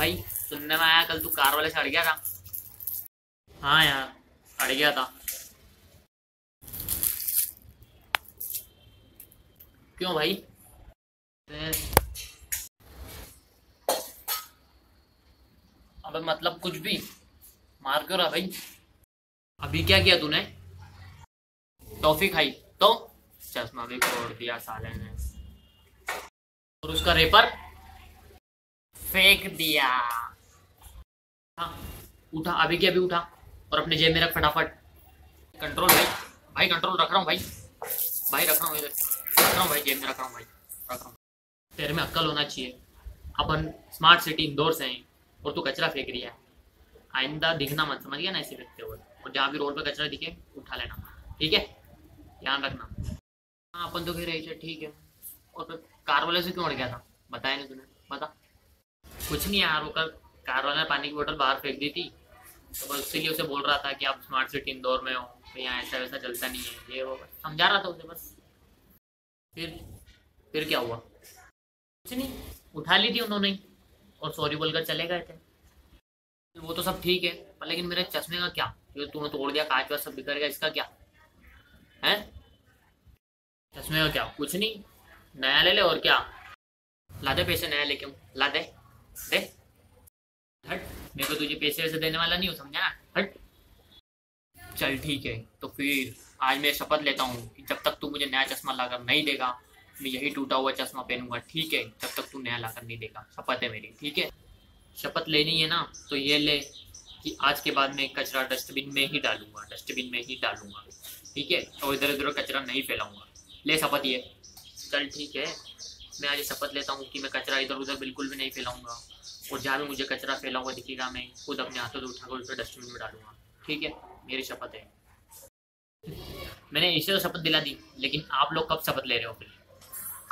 भाई सुनने में आया कल तू कार वाले से अड़ गया था। हाँ यार अड़ गया था। क्यों भाई? अबे मतलब कुछ भी मार क्यों रहा भाई? अभी क्या किया तूने? टॉफी खाई तो चश्मा भी फोड़ दिया साले ने और उसका रेपर फेंक दिया। हाँ उठा, अभी क्या भी उठा और अपने जेब में रख फटाफट। कंट्रोल भाई, भाई कंट्रोल रख रहा हूँ भाई, भाई रख रहा हूँ, रख रहा हूँ भाई, जेब में रख रहा हूँ भाई, रख रहा हूँ। तेरे में अक्कल होना चाहिए, अपन स्मार्ट सिटी इंदौर से हैं और तू कचरा फेंक रही है। आइंदा दिखना मत, समझ गया ना, ऐसे फेंकते हुए। और जहाँ भी रोड पर कचरा दिखे उठा लेना, ठीक है, ध्यान रखना। हाँ अपन तो कह रही है ठीक है। और कार वाले से क्यों अड़ गया था? बताया नहीं तूने, बता। कुछ नहीं यार, वो कल कार वाले ने पानी की बोतल बाहर फेंक दी थी तो बस उसी लिए उसे बोल रहा था कि आप स्मार्ट सिटी इंदौर में हो तो यहाँ ऐसा वैसा चलता नहीं है, ये वो समझा रहा था उसे बस। फिर क्या हुआ? कुछ नहीं, उठा ली थी उन्होंने और सॉरी बोलकर चले गए थे। वो तो सब ठीक है पर लेकिन मेरे चश्मे का क्या? जो तूने तोड़ दिया, कांच वाच सब बिखर गया, इसका क्या है? चश्मे का क्या? कुछ नहीं, नया ले ले। और क्या लादे पैसे? नया लेके हूँ, लादे दे। हट, मेरे को तुझे पैसे वैसे देने वाला नहीं हूँ, समझा ना, हट। चल ठीक है, तो फिर आज मैं शपथ लेता हूँ कि जब तक तू मुझे नया चश्मा लाकर नहीं देगा मैं यही टूटा हुआ चश्मा पहनूंगा, ठीक है, जब तक तू नया लाकर नहीं देगा। शपथ है मेरी, ठीक है? शपथ लेनी है ना तो ये ले कि आज के बाद मैं कचरा डस्टबिन में ही डालूंगा, डस्टबिन में ही डालूंगा, ठीक है, और इधर उधर कचरा नहीं फैलाऊंगा। ले शपथ ये। चल ठीक है, मैं आज शपथ लेता हूँ कि मैं कचरा इधर उधर बिल्कुल भी नहीं फैलाऊंगा और जहाँ भी मुझे कचरा फैला हुआ दिखेगा मैं खुद अपने हाथों से उठाकर उसको डस्टबिन में डालूंगा, ठीक है, मेरी शपथ है। मैंने इसे तो शपथ दिला दी, लेकिन आप लोग कब शपथ ले रहे हो? फिर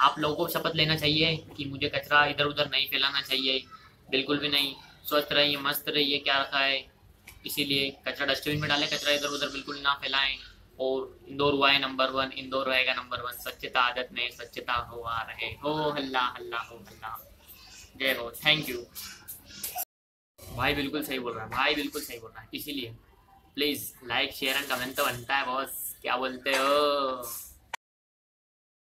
आप लोगों को शपथ लेना चाहिए कि मुझे कचरा इधर उधर नहीं फैलाना चाहिए, बिल्कुल भी नहीं। स्वस्थ रहिए, मस्त रहिए, क्या रखा है, इसीलिए कचरा डस्टबिन में डालें, कचरा इधर उधर बिल्कुल ना फैलाएं। और इंदौर हुआ है नंबर 1, इंदौर रहेगा नंबर 1। स्वच्छता आदत में स्वच्छता हो आ रहे हो। हल्ला हल्ला हो हल्ला, जय हो। थैंक यू भाई, बिल्कुल सही बोल रहा है भाई, बिल्कुल सही बोल रहा है। इसीलिए please like share and comment तो बनता है बॉस, क्या बोलते हो?